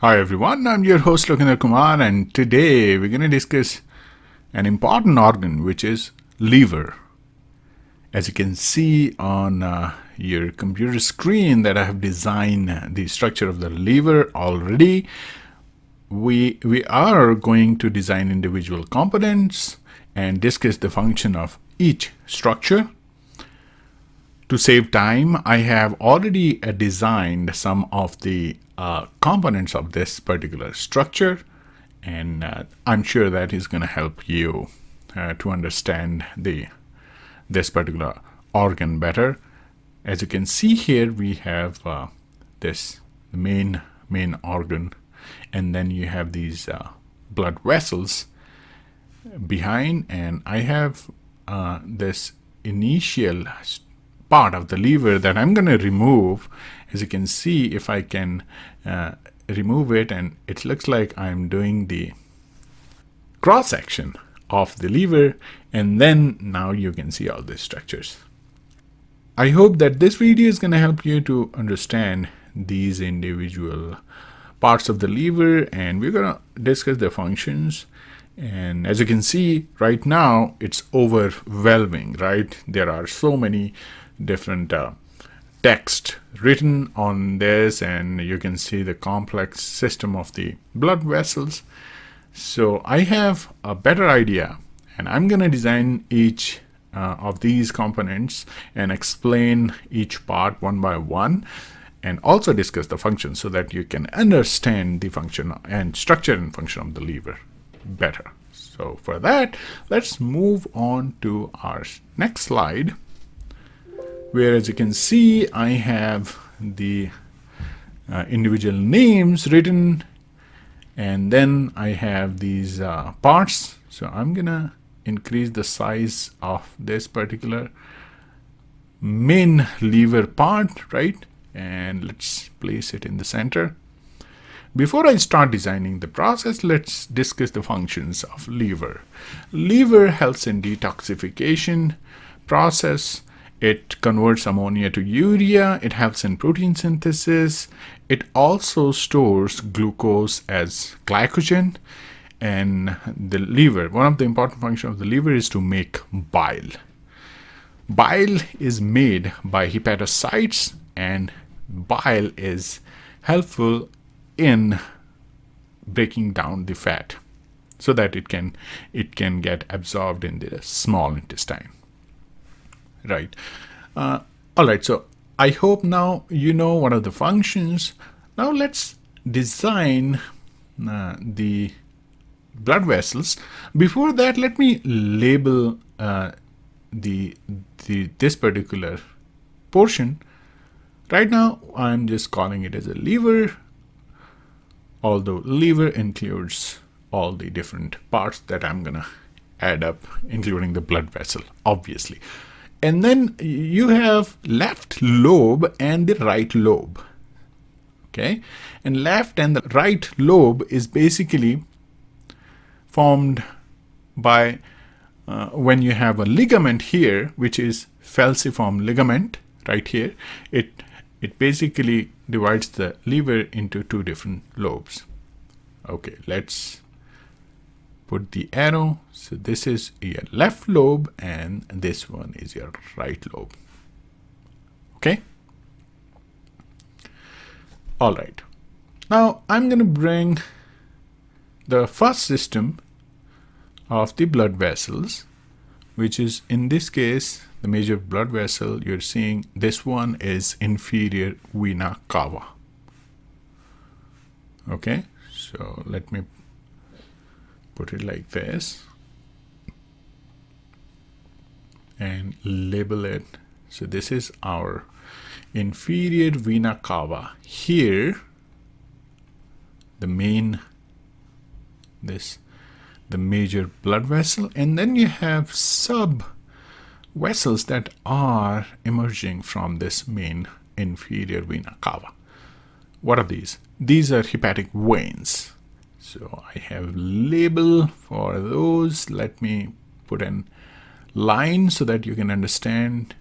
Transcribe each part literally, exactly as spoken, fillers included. Hi everyone, I'm your host Lokinder Kumar, and today we're going to discuss an important organ, which is liver. As you can see on uh, your computer screen that I have designed the structure of the liver already. We, we are going to design individual components and discuss the function of each structure. To save time, I have already uh, designed some of the uh, components of this particular structure, and uh, I'm sure that is going to help you uh, to understand the this particular organ better. As you can see here, we have uh, this main main organ, and then you have these uh, blood vessels behind, and I have uh, this initial structure part of the liver that I'm going to remove. As you can see, if I can uh, remove it, and it looks like I'm doing the cross section of the liver, and then now you can see all these structures. I hope that this video is going to help you to understand these individual parts of the liver, and we're going to discuss their functions. And as you can see right now, it's overwhelming, right? There are so many different uh, text written on this, and you can see the complex system of the blood vessels. So I have a better idea, and I'm going to design each uh, of these components and explain each part one by one, and also discuss the function so that you can understand the function and structure and function of the liver better. So for that, let's move on to our next slide, where, as you can see, I have the uh, individual names written, and then I have these uh, parts. So I'm gonna increase the size of this particular main liver part, right? And let's place it in the center. Before I start designing the process, let's discuss the functions of liver. Liver helps in detoxification process. It converts ammonia to urea. It helps in protein synthesis. It also stores glucose as glycogen. And the liver, one of the important functions of the liver is to make bile. Bile is made by hepatocytes, and bile is helpful in breaking down the fat so that it can it can get absorbed in the small intestine, right? Uh, all right, so I hope now you know one of the functions. Now let's design uh, the blood vessels. Before that, let me label uh, the, the this particular portion. Right now I'm just calling it as a liver, although liver includes all the different parts that I'm gonna add up, including the blood vessel, obviously. And then you have left lobe and the right lobe, okay? And left and the right lobe is basically formed by uh, when you have a ligament here, which is falciform ligament right here. It It basically divides the liver into two different lobes. Okay, let's put the arrow. So this is your left lobe, and this one is your right lobe. Okay. All right. Now I'm going to bring the first system of the blood vessels, which is, in this case, the major blood vessel you're seeing. This one is inferior vena cava. Okay, so let me put it like this and label it. So this is our inferior vena cava. Here, the main, this, the major blood vessel, and then you have sub vessels that are emerging from this main inferior vena cava. What are these? These are hepatic veins. So I have a label for those. Let me put a line so that you can understand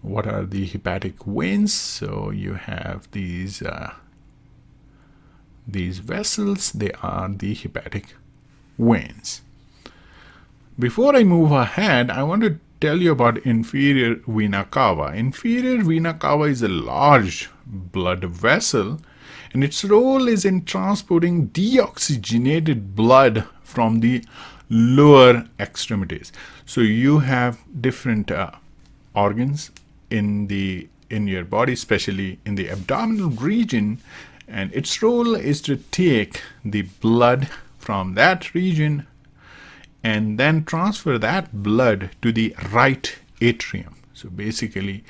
what are the hepatic veins. So you have these uh, these vessels, they are the hepatic veins. Before I move ahead, I want to tell you about inferior vena cava. Inferior vena cava is a large blood vessel, and its role is in transporting deoxygenated blood from the lower extremities. So you have different uh, organs in the in your body, especially in the abdominal region, and its role is to take the blood from that region and then transfer that blood to the right atrium. So basically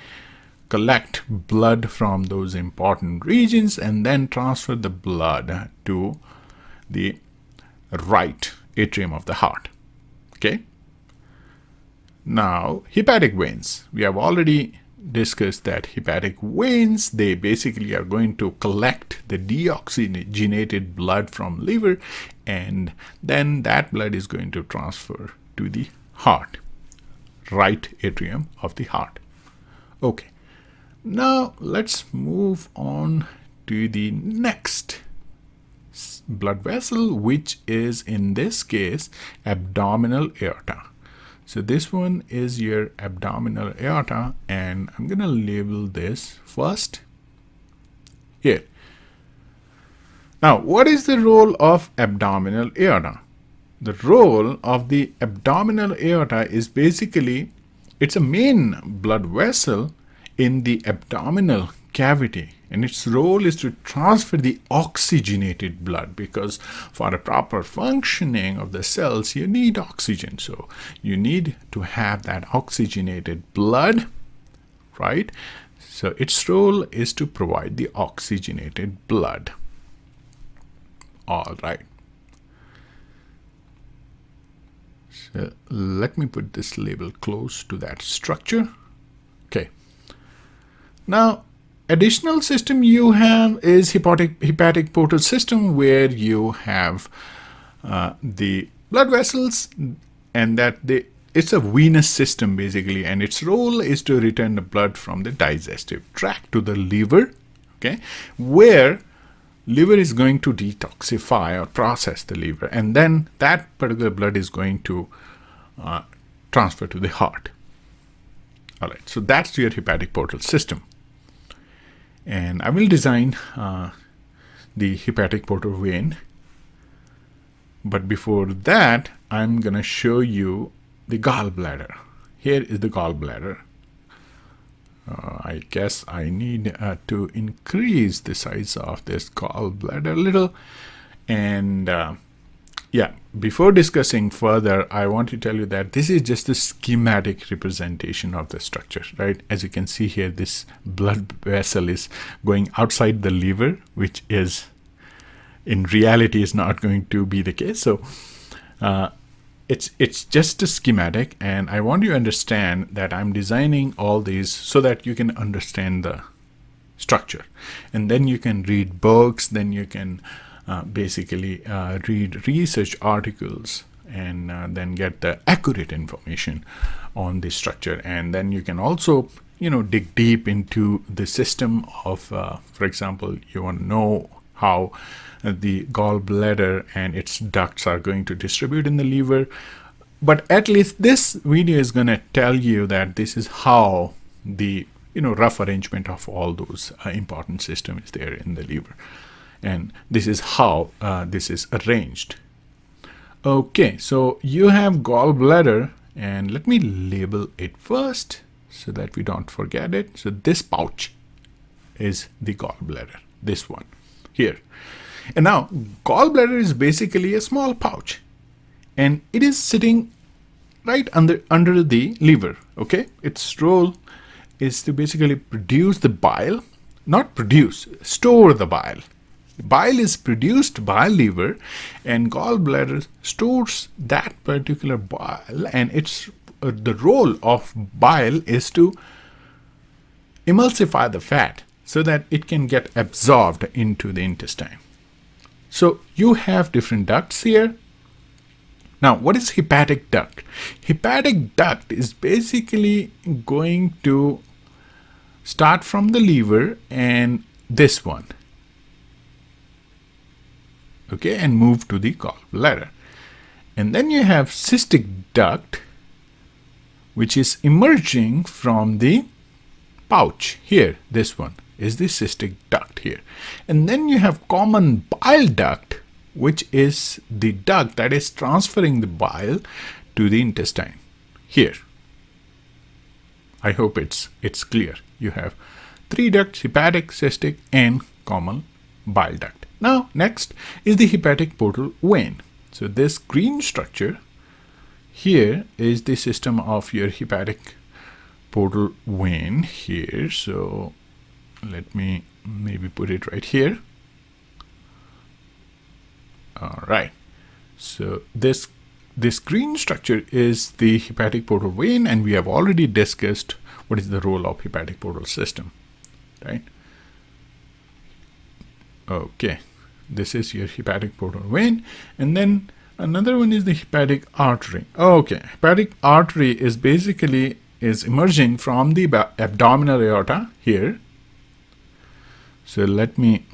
collect blood from those important regions and then transfer the blood to the right atrium of the heart. Okay. Now, hepatic veins. We have already discussed that hepatic veins, they basically are going to collect the deoxygenated blood from liver, and then that blood is going to transfer to the heart, right atrium of the heart. Okay. Now let's move on to the next blood vessel, which is in this case abdominal aorta. So this one is your abdominal aorta, and I'm gonna label this first here. Now, what is the role of abdominal aorta? The role of the abdominal aorta is basically, it's a main blood vessel in the abdominal cavity, and its role is to transfer the oxygenated blood, because for a proper functioning of the cells you need oxygen. So you need to have that oxygenated blood, right? So its role is to provide the oxygenated blood. All right, so let me put this label close to that structure. Okay. Now, additional system you have is hepatic, hepatic portal system, where you have uh, the blood vessels, and that they, it's a venous system basically, and its role is to return the blood from the digestive tract to the liver, okay, where liver is going to detoxify or process the liver, and then that particular blood is going to uh, transfer to the heart. All right, so that's your hepatic portal system. And I will design uh, the hepatic portal vein. But before that, I'm going to show you the gallbladder. Here is the gallbladder. Uh, I guess I need uh, to increase the size of this gallbladder a little. And uh, yeah, before discussing further, I want to tell you that this is just a schematic representation of the structure, right? As you can see here, this blood vessel is going outside the liver, which is in reality is not going to be the case. So uh, it's, it's just a schematic, and I want you to understand that I'm designing all these so that you can understand the structure, and then you can read books, then you can Uh, basically uh, read research articles, and uh, then get the accurate information on the structure. And then you can also, you know, dig deep into the system of, uh, for example, you want to know how the gallbladder and its ducts are going to distribute in the liver. But at least this video is going to tell you that this is how the, you know, rough arrangement of all those uh, important systems is there in the liver. And this is how uh, this is arranged. Okay, so you have gallbladder, and let me label it first so that we don't forget it. So this pouch is the gallbladder, this one here. And now gallbladder is basically a small pouch, and it is sitting right under under the liver. Okay, its role is to basically produce the bile, not produce, store the bile. Bile is produced by liver, and gallbladder stores that particular bile, and it's uh, the role of bile is to emulsify the fat so that it can get absorbed into the intestine. So you have different ducts here. Now, what is hepatic duct? Hepatic duct is basically going to start from the liver and this one okay, and move to the gallbladder. And then you have cystic duct, which is emerging from the pouch here. This one is the cystic duct here. And then you have common bile duct, which is the duct that is transferring the bile to the intestine here. I hope it's it's clear. You have three ducts: hepatic, cystic, and common bile duct. Now next is the hepatic portal vein. So this green structure here is the system of your hepatic portal vein here. So let me maybe put it right here. All right. So this this green structure is the hepatic portal vein, and we have already discussed what is the role of hepatic portal system, right? Okay, this is your hepatic portal vein, and then another one is the hepatic artery. Okay, hepatic artery is basically is emerging from the abdominal aorta here. So let me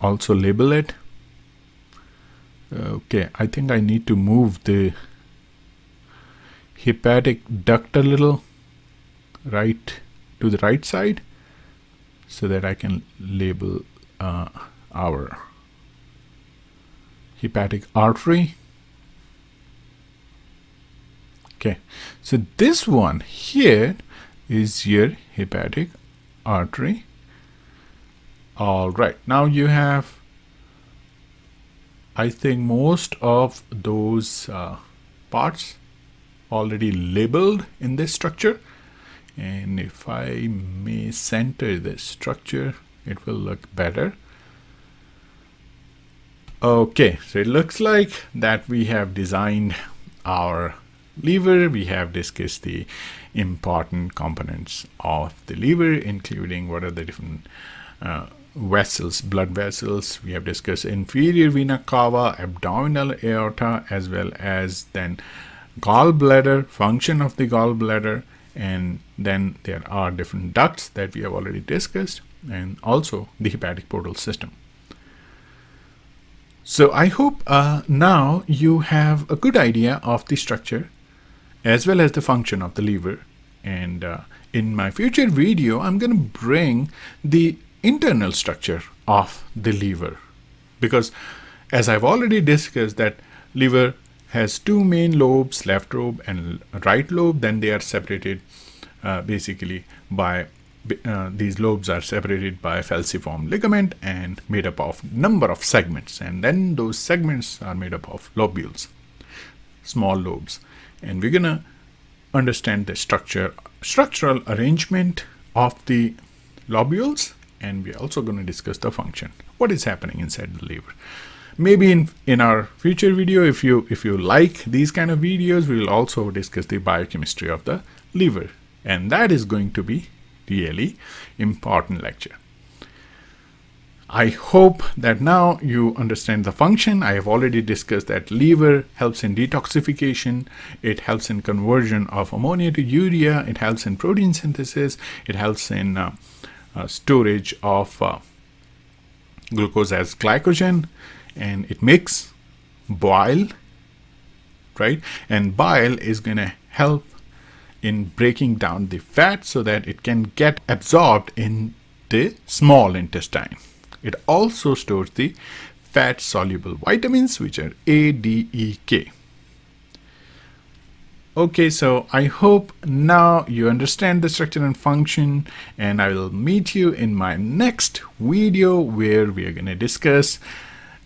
also label it. Okay, I think I need to move the hepatic duct a little right to the right side so that I can label uh, our hepatic artery. Okay, so this one here is your hepatic artery. All right, now you have, I think, most of those uh, parts already labeled in this structure. And if I may center this structure, it will look better. Okay, so it looks like that we have designed our liver. We have discussed the important components of the liver, including what are the different uh, vessels, blood vessels. We have discussed inferior vena cava, abdominal aorta, as well as then gallbladder, function of the gallbladder, and then there are different ducts that we have already discussed, and also the hepatic portal system. So I hope uh, now you have a good idea of the structure as well as the function of the liver, and uh, in my future video I'm going to bring the internal structure of the liver, because as I've already discussed that liver has two main lobes, left lobe and right lobe. Then they are separated uh, basically by uh, these lobes are separated by falciform ligament and made up of number of segments, and then those segments are made up of lobules, small lobes, and we're gonna understand the structure structural arrangement of the lobules. And we're also going to discuss the function, what is happening inside the liver. Maybe in in our future video, if you if you like these kind of videos, we will also discuss the biochemistry of the liver, and that is going to be really important lecture. I hope that now you understand the function. I have already discussed that liver helps in detoxification, it helps in conversion of ammonia to urea, it helps in protein synthesis, it helps in uh, Uh, storage of uh, glucose as glycogen, and it makes bile, right? And bile is going to help in breaking down the fat so that it can get absorbed in the small intestine. It also stores the fat soluble vitamins, which are A, D, E, K. Okay, so I hope now you understand the structure and function, and I will meet you in my next video where we are going to discuss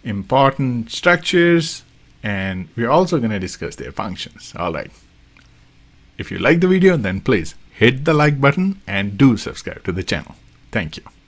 important structures, and we're also going to discuss their functions. All right. If you like the video, then please hit the like button and do subscribe to the channel. Thank you.